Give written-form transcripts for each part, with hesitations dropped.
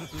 Blue team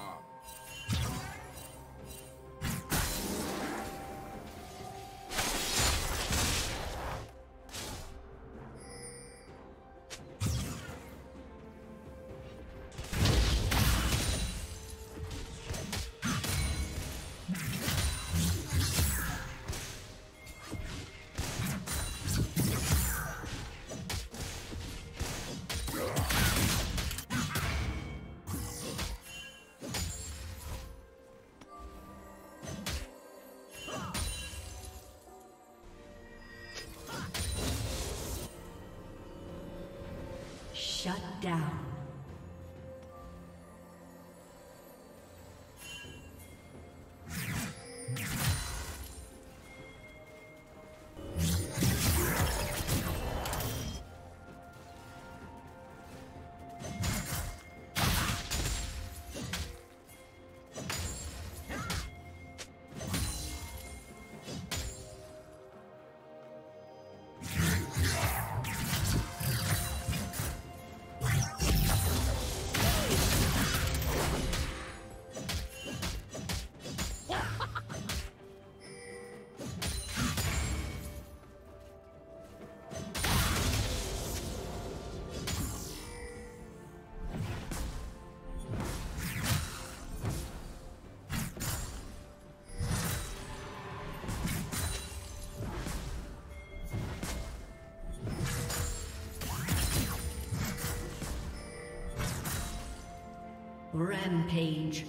Shut down. Rampage.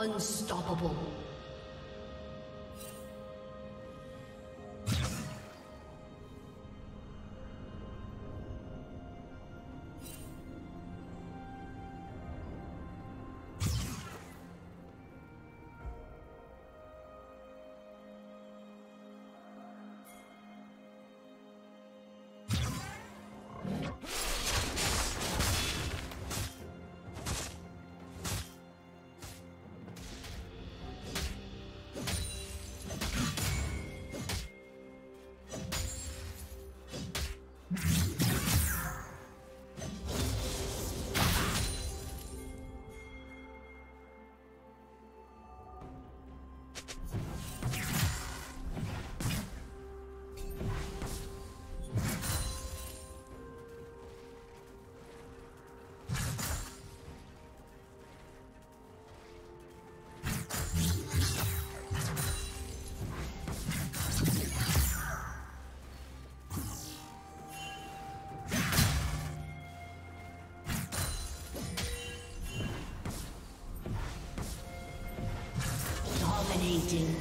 Unstoppable. Dominating.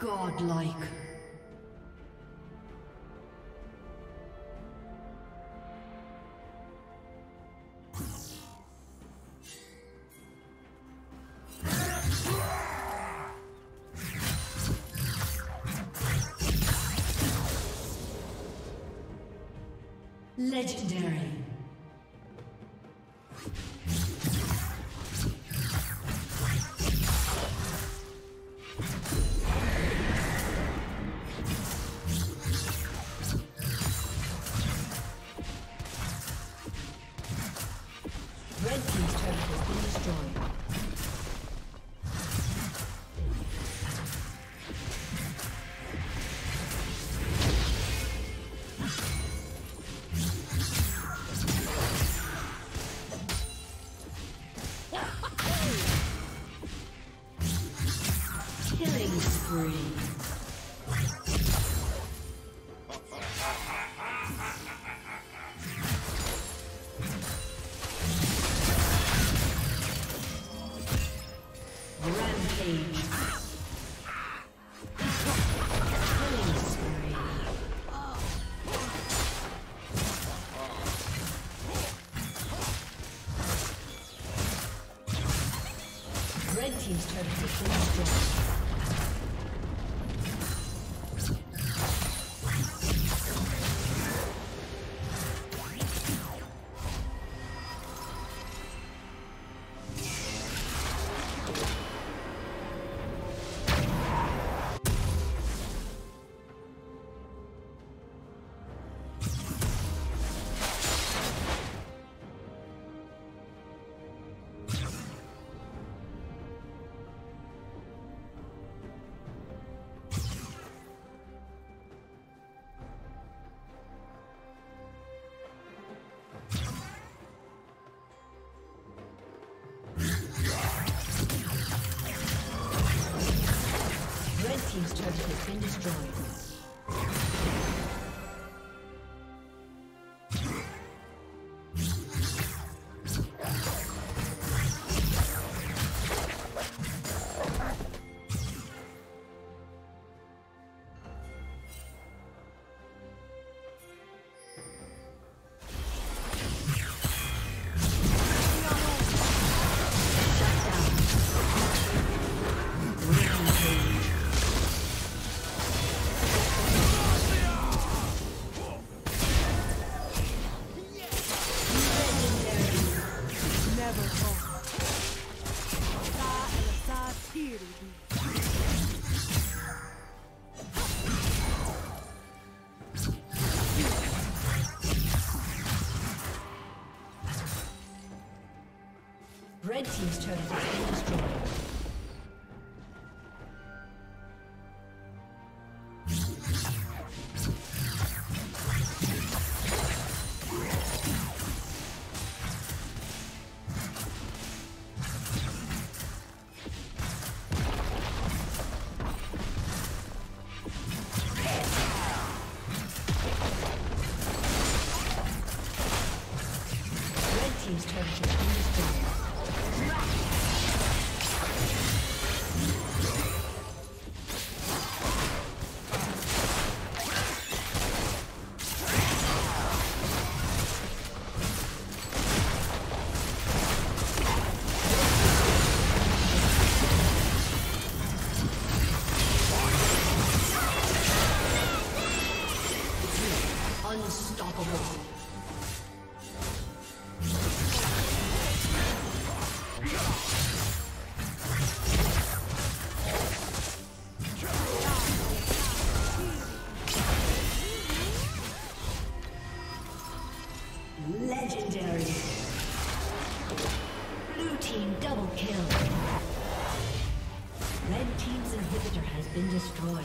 Godlike. Legendary. team's turret has been destroyed. Team's turret has been destroyed. Red team's turret has been destroyed. Legendary. Blue team double kill. Red team's inhibitor has been destroyed.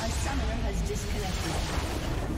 A summoner has disconnected.